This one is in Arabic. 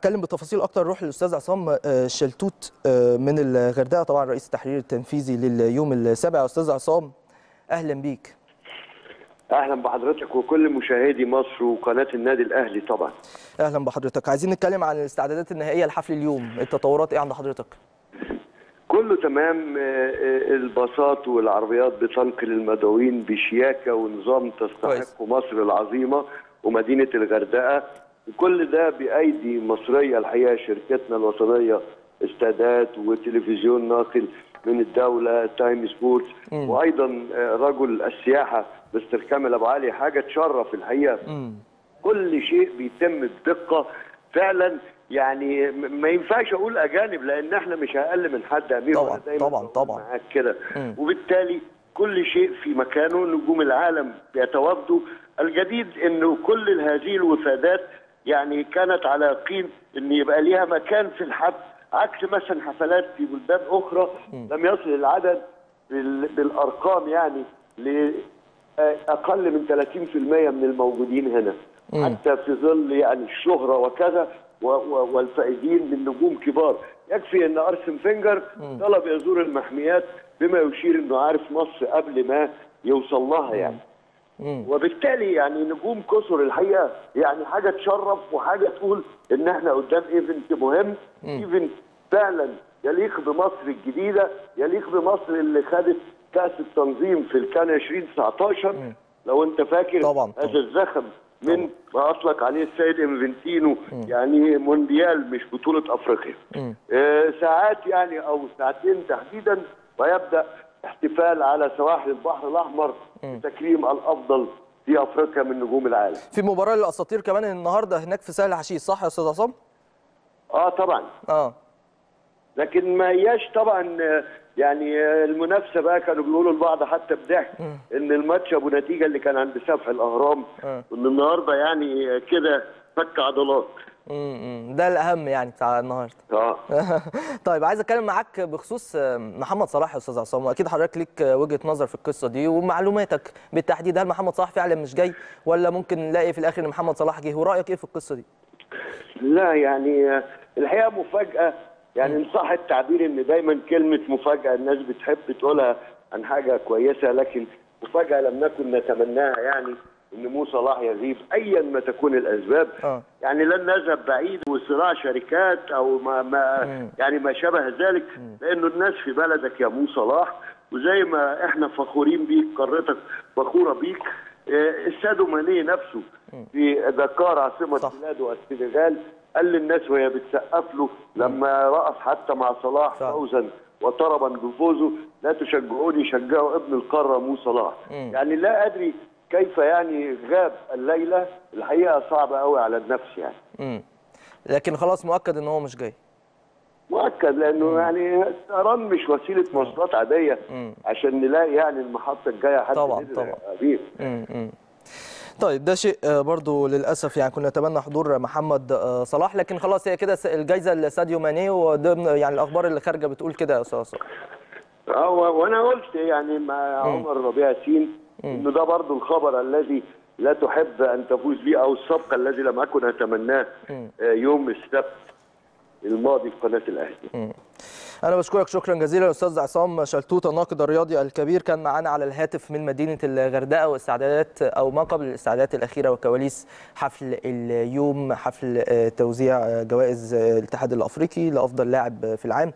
اتكلم بتفاصيل اكتر روح للاستاذ عصام شلتوت من الغردقه، طبعا رئيس التحرير التنفيذي لليوم السابع. استاذ عصام اهلا بيك. اهلا بحضرتك وكل مشاهدي مصر وقناه النادي الاهلي. طبعا اهلا بحضرتك. عايزين نتكلم عن الاستعدادات النهائيه لحفل اليوم، التطورات ايه عند حضرتك؟ كله تمام، الباصات والعربيات بتنقل المدعوين بشياكه ونظام تستحق مصر العظيمه ومدينه الغردقه، وكل ده بايدي مصريه الحقيقه، شركتنا الوطنيه استادات وتلفزيون ناقل من الدوله تايم سبورتس، وايضا رجل السياحه مستر كامل ابو علي، حاجه تشرف الحقيقه. كل شيء بيتم بدقه فعلا، يعني ما ينفعش اقول اجانب لان احنا مش اقل من حد امير، طبعا طبعا طبعا معاك كده، وبالتالي كل شيء في مكانه. نجوم العالم بيتواجدوا. الجديد انه كل هذه الوفادات يعني كانت على يقين ان يبقى ليها مكان في الحفل، عكس مثلا حفلات في بلدان اخرى لم يصل العدد بالارقام يعني لاقل من 30% من الموجودين هنا، حتى في ظل يعني الشهره وكذا والفائزين من نجوم كبار. يكفي ان ارسن فينجر طلب يزور المحميات بما يشير انه عارف مصر قبل ما يوصل لها يعني. وبالتالي يعني نجوم كثر الحقيقه، يعني حاجه تشرف وحاجه تقول ان احنا قدام ايفنت مهم، ايفنت فعلا يليق بمصر الجديده، يليق بمصر اللي خدت كاس التنظيم في كان 2019 لو انت فاكر. طبعا هذا الزخم من ما اطلق عليه السيد انفنتينو يعني مونديال مش بطوله افريقيا. ساعات يعني او ساعتين تحديدا ويبدا احتفال على سواحل البحر الاحمر لتكريم الافضل في افريقيا من نجوم العالم. في مباراه للاساطير كمان النهارده هناك في سهل حشيش، صح يا استاذ عصام؟ طبعا لكن ما هياش طبعا يعني المنافسه بقى، كانوا بيقولوا لبعض حتى بضحك ان الماتش ابو نتيجه اللي كان عند سفح الاهرام، وان النهارده يعني كده فك عضلات. ده الاهم يعني بتاع النهارده. طيب عايز اتكلم معاك بخصوص محمد صلاح يا استاذ عصام، واكيد حضرتك ليك وجهه نظر في القصه دي ومعلوماتك بالتحديد. هل محمد صلاح فعلا مش جاي ولا ممكن نلاقي في الاخر ان محمد صلاح جه؟ ورايك ايه في القصه دي؟ لا يعني الحقيقه مفاجاه، يعني ان صح التعبير، ان دايما كلمه مفاجاه الناس بتحب تقولها عن حاجه كويسه، لكن مفاجاه لم نكن نتمناها، يعني ان مو صلاح يغيب ايا ما تكون الاسباب. يعني لن نذهب بعيد وصراع شركات او ما يعني ما شابه ذلك، لانه الناس في بلدك يا مو صلاح، وزي ما احنا فخورين بيك قارتك فخوره بيك. ساديو ماني نفسه في دكار عاصمه بلاده السنغال قال للناس وهي بتسقف له لما رقص حتى مع صلاح فوزا وطربا بفوزه: لا تشجعوني، شجعوا ابن القاره مو صلاح. يعني لا ادري كيف يعني غاب الليله، الحقيقه صعبه قوي على النفس يعني. لكن خلاص مؤكد ان هو مش جاي. مؤكد لانه يعني الطيران مش وسيله مواصلات عاديه عشان نلاقي يعني المحطه الجايه حتى طبعا طبعا. طيب ده شيء برضو للاسف، يعني كنا نتمنى حضور محمد صلاح، لكن خلاص هي كده الجايزه لساديو ماني، وضمن يعني الاخبار اللي خارجه بتقول كده يا استاذ صلاح. وانا قلت يعني مع عمر ربيع ياسين انه ده برضو الخبر الذي لا تحب ان تفوز به، او السبق الذي لم اكن اتمناه يوم السبت الماضي في قناه الاهلي. أنا بشكرك شكرا جزيلا أستاذ عصام شلتوت الناقد الرياضي الكبير، كان معانا على الهاتف من مدينة الغردقة، واستعدادات أو ما قبل الاستعدادات الأخيرة وكواليس حفل اليوم، حفل توزيع جوائز الاتحاد الأفريقي لأفضل لاعب في العام.